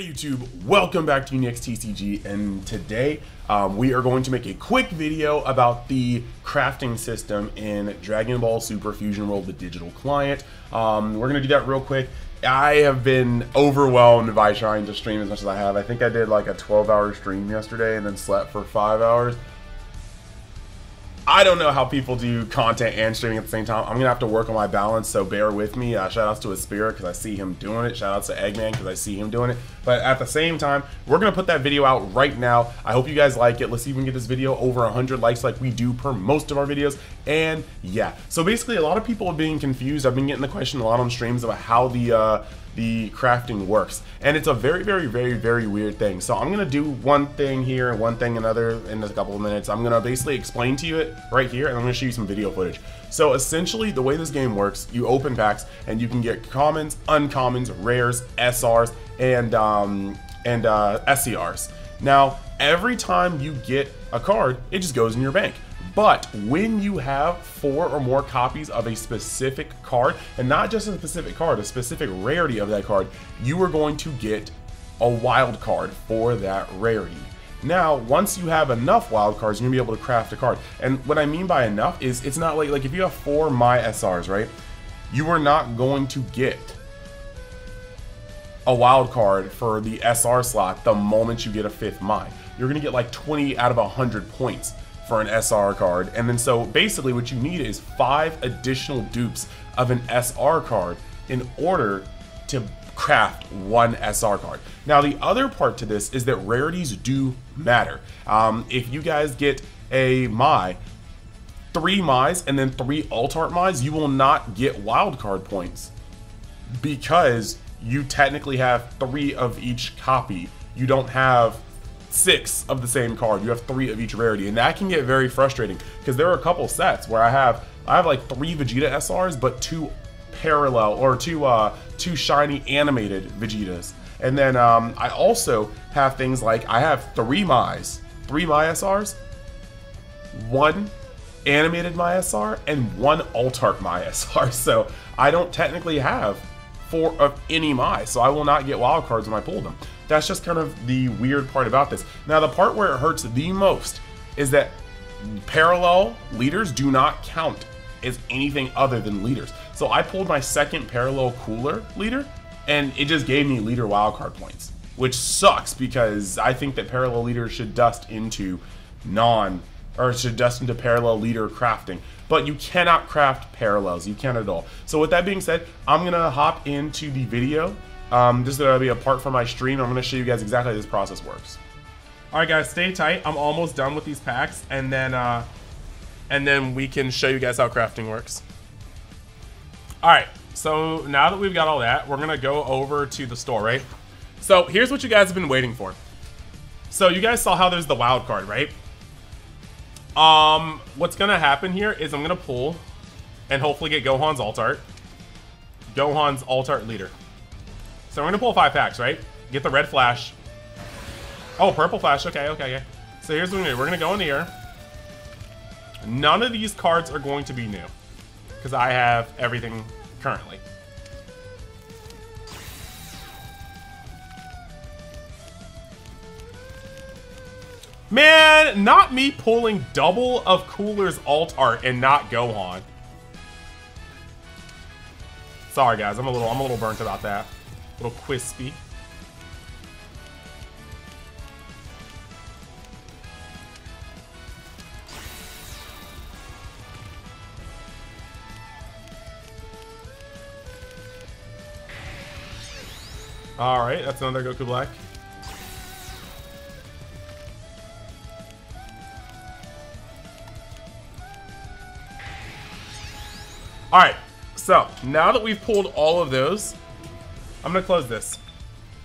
Hey YouTube, welcome back to Uni X TCG, and today we are going to make a quick video about the crafting system in Dragon Ball Super Fusion World, the digital client. We're going to do that real quick. I have been overwhelmed by trying to stream as much as I have. I think I did like a 12-hour stream yesterday and then slept for 5 hours. I don't know how people do content and streaming at the same time. I'm gonna have to work on my balance, so bear with me. Shout outs to Espira because I see him doing it. Shout outs to Eggman because I see him doing it. But at the same time, we're gonna put that video out right now. I hope you guys like it. Let's see if we can get this video over 100 likes like we do per most of our videos. And yeah, so basically a lot of people are being confused. I've been getting the question a lot on streams about how the crafting works, and it's a very, very, very, very weird thing. So I'm gonna do one thing here and one thing another in a couple of minutes. I'm gonna basically explain to you it right here, and I'm gonna show you some video footage. So essentially the way this game works, you open packs and you can get commons, uncommons, rares, SRs, and SCRs. Now every time you get a card, it just goes in your bank. But when you have 4 or more copies of a specific card, and not just a specific card, a specific rarity of that card, you are going to get a wild card for that rarity. Now, once you have enough wild cards, you're gonna be able to craft a card. And what I mean by enough is it's not like if you have 4 My SRs, right? You are not going to get a wild card for the SR slot the moment you get a 5th My. You're gonna get like 20 out of 100 points for an SR card, and then so basically what you need is 5 additional dupes of an SR card in order to craft one SR card. Now the other part to this is that rarities do matter. If you guys get a My, 3 Mys and then 3 Altart Mys, you will not get wild card points because you technically have 3 of each copy. You don't have 6 of the same card, you have 3 of each rarity, and that can get very frustrating because there are a couple sets where I have like 3 Vegeta SRs but 2 parallel or 2 shiny animated Vegetas, and then I also have things like I have 3 My SRs, 1 animated My SR, and 1 Altart My SR. So I don't technically have 4 of any My, so I will not get wild cards when I pull them. That's just kind of the weird part about this. Now the part where it hurts the most is that parallel leaders do not count as anything other than leaders. So I pulled my 2nd parallel Cooler leader and it just gave me leader wildcard points, which sucks because I think that parallel leaders should dust into parallel leader crafting. But you cannot craft parallels, you can't at all. So with that being said, I'm gonna hop into the video. This is going to be apart from my stream. I'm going to show you guys exactly how this process works. Alright guys, stay tight. I'm almost done with these packs, and then we can show you guys how crafting works. Alright, so now that we've got all that, we're going to go over to the store, right? So here's what you guys have been waiting for. So you guys saw how there's the wild card, right? What's going to happen here is I'm going to pull and hopefully get Gohan's Altart leader. So we're gonna pull 5 packs, right? Get the red flash. Oh, purple flash, okay. So here's what we're gonna do. We're gonna go in here. None of these cards are going to be new, because I have everything currently. Man, not me pulling double of Cooler's alt art and not Gohan. Sorry guys, I'm a little burnt about that. Little crispy. All right, that's another Goku Black. All right, so now that we've pulled all of those, I'm gonna close this.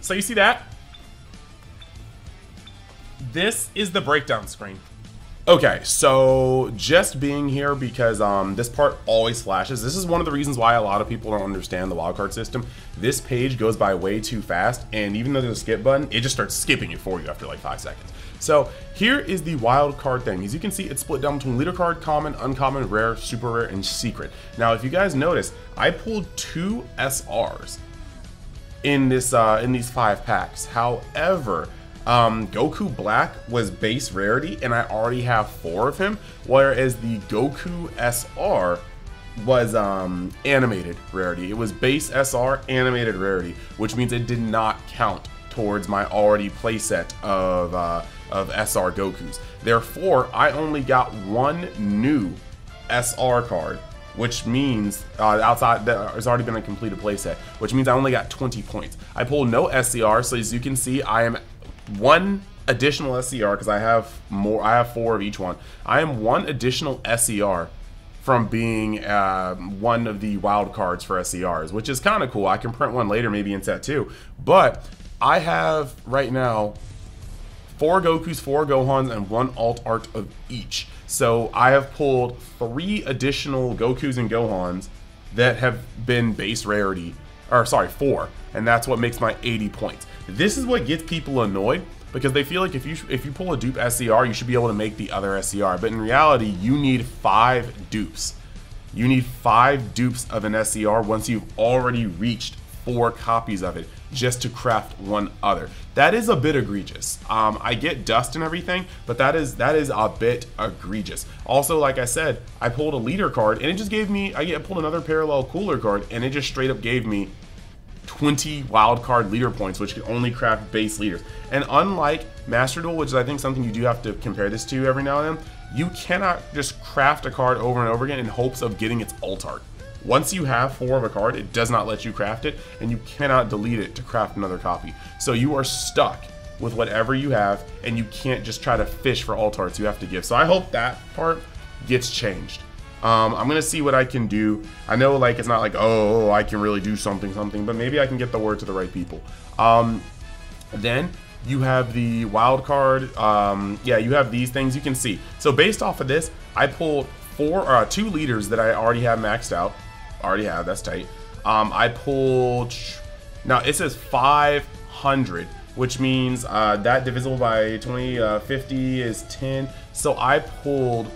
So you see that? This is the breakdown screen. Okay, so just being here because this part always flashes. This is one of the reasons why a lot of people don't understand the wildcard system. This page goes by way too fast, and even though there's a skip button, it just starts skipping it for you after like 5 seconds. So here is the wild card thing. As you can see, it's split down between leader card, common, uncommon, rare, super rare, and secret. Now, if you guys notice, I pulled 2 SRs. in this in these 5 packs. However, Goku Black was base rarity and I already have 4 of him, whereas the Goku SR was animated rarity. It was base SR animated rarity, which means it did not count towards my already playset of SR Gokus. Therefore, I only got 1 new SR card, which means outside there's already been a completed playset, which means I only got 20 points. I pulled no SCR, so as you can see, I am 1 additional SCR because I have more. I have 4 of each one. I am 1 additional SCR from being one of the wild cards for SCRs, which is kind of cool. I can print one later, maybe in set 2. But I have right now 4 Gokus, 4 Gohans, and 1 alt art of each. So I have pulled 3 additional Gokus and Gohans that have been base rarity, or sorry, 4, and that's what makes my 80 points. This is what gets people annoyed, because they feel like if you pull a dupe SCR, you should be able to make the other SCR. But in reality, you need 5 dupes. You need 5 dupes of an SCR once you've already reached 4 copies of it just to craft one other. That is a bit egregious. I get dust and everything, but that is a bit egregious. Also, like I said, I pulled a leader card and it just gave me, I pulled another parallel cooler card and it just straight up gave me 20 wild card leader points, which can only craft base leaders. And unlike Master Duel, which is I think something you do have to compare this to every now and then, you cannot just craft a card over and over again in hopes of getting its alt art. Once you have 4 of a card, it does not let you craft it, and you cannot delete it to craft another copy. So you are stuck with whatever you have, and you can't just try to fish for alt arts. You have to give. So I hope that part gets changed. I'm gonna see what I can do. I know, like, it's not like, oh, I can really do something, but maybe I can get the word to the right people. Then you have the wild card. Yeah, you have these things you can see. So based off of this, I pulled 2 leaders that I already have maxed out. Already have, that's tight. I pulled, now it says 500, which means that divisible by 20, 50 is 10. So I pulled,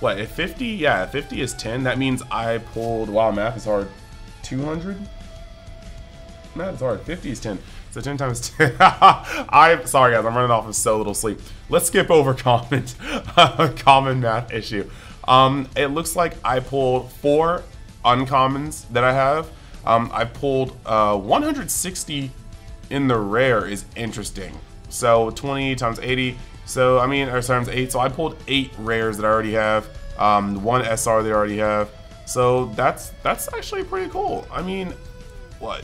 what, if 50? Yeah, 50 is 10. That means I pulled, wow, math is hard, 200? Math is hard, 50 is 10. So 10 times 10. I'm sorry, guys, I'm running off of so little sleep. Let's skip over comments, common math issue. It looks like I pulled 4 uncommons that I have. I pulled 160 in the rare is interesting. So 20 times 80. So I mean, or times 8. So I pulled 8 rares that I already have. 1 SR that I already have. So that's actually pretty cool. I mean, what?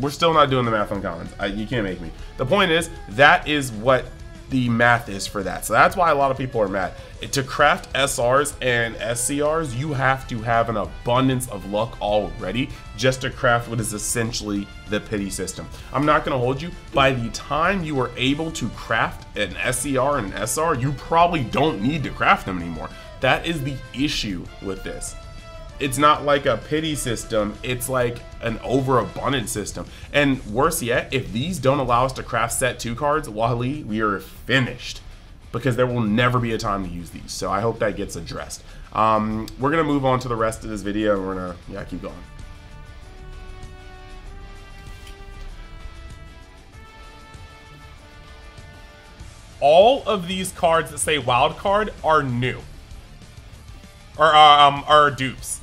We're still not doing the math on commons. You can't make me. The point is, that is what the math is for that. So that's why a lot of people are mad. To craft SRs and SCRs, you have to have an abundance of luck already just to craft what is essentially the pity system. I'm not going to hold you. By the time you are able to craft an SCR and an SR, you probably don't need to craft them anymore. That is the issue with this. It's not like a pity system, it's like an overabundant system. And worse yet, if these don't allow us to craft set 2 cards, Wally, we are finished, because there will never be a time to use these. So I hope that gets addressed. We're gonna move on to the rest of this video. We're gonna, yeah, keep going. All of these cards that say wild card are new, or are dupes.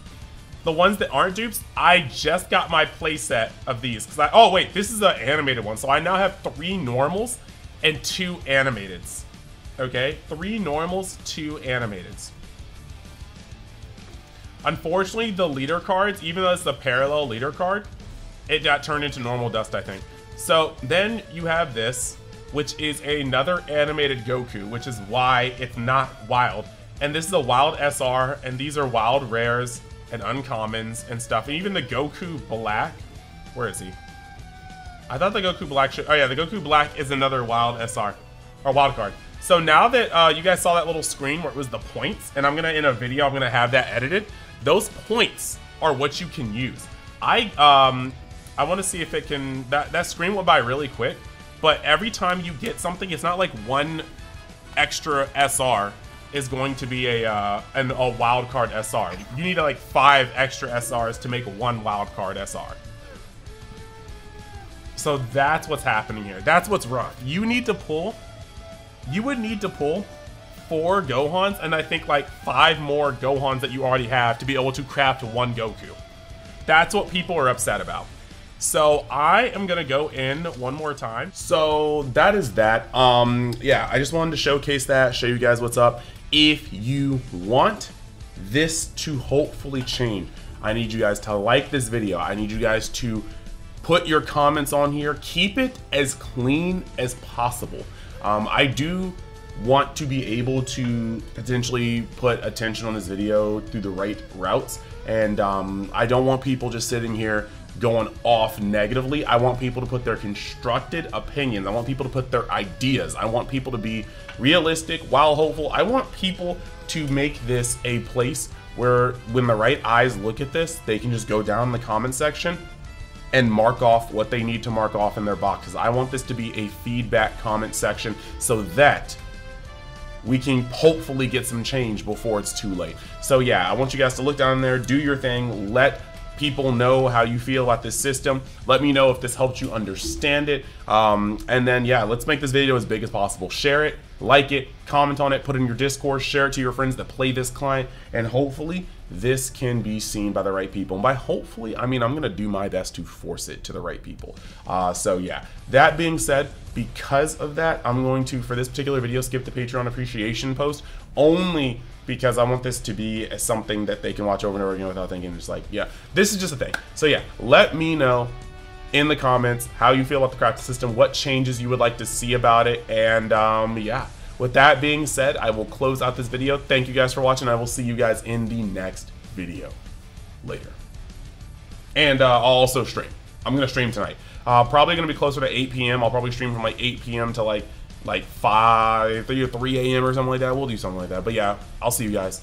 The ones that aren't dupes, I just got my playset of these. Cause oh wait, this is an animated one. So I now have 3 normals and 2 animateds. Okay, 3 normals, 2 animateds. Unfortunately, the leader cards, even though it's the parallel leader card, it got turned into normal dust, I think. So then you have this, which is another animated Goku, which is why it's not wild. And this is a wild SR, and these are wild rares and uncommons and stuff. And even the Goku Black, where is he? I thought the Goku Black should, oh yeah, the Goku Black is another wild SR, or wild card. So now that you guys saw that little screen where it was the points, and I'm gonna, in a video, I'm gonna have that edited. Those points are what you can use. I wanna see if it can, that screen went by really quick, but every time you get something, it's not like 1 extra SR is going to be a wild card SR. You need like 5 extra SRs to make 1 wild card SR. So that's what's happening here. That's what's rough. You need to pull. You would need to pull 4 Gohans and I think like 5 more Gohans that you already have to be able to craft 1 Goku. That's what people are upset about. So I am gonna go in one more time. So that is that. Yeah, I just wanted to showcase that, show you guys what's up. If you want this to hopefully change, I need you guys to like this video. I need you guys to put your comments on here. Keep it as clean as possible. I do want to be able to potentially put attention on this video through the right routes, and I don't want people just sitting here going off negatively. I want people to put their constructed opinions. I want people to put their ideas. I want people to be realistic while hopeful. I want people to make this a place where when the right eyes look at this, they can just go down in the comment section and mark off what they need to mark off in their boxes. I want this to be a feedback comment section so that we can hopefully get some change before it's too late. So yeah, I want you guys to look down there, do your thing, let people know how you feel about this system. Let me know if this helped you understand it. And then yeah, let's make this video as big as possible. Share it, like it, comment on it, put it in your Discord, share it to your friends that play this client, and hopefully this can be seen by the right people. And by hopefully, I mean I'm gonna do my best to force it to the right people. So yeah, that being said, because of that, I'm going to, for this particular video, skip the Patreon appreciation post, only because I want this to be something that they can watch over and over again without thinking. Just like, yeah, this is just a thing. So yeah, let me know in the comments how you feel about the crafting system, what changes you would like to see about it, and yeah. With that being said, I will close out this video. Thank you guys for watching. I will see you guys in the next video. Later. And I'll also stream. I'm gonna stream tonight. Probably gonna be closer to 8 p.m. I'll probably stream from like 8 p.m. to like 3 or 3 a.m. or something like that. We'll do something like that. But yeah, I'll see you guys.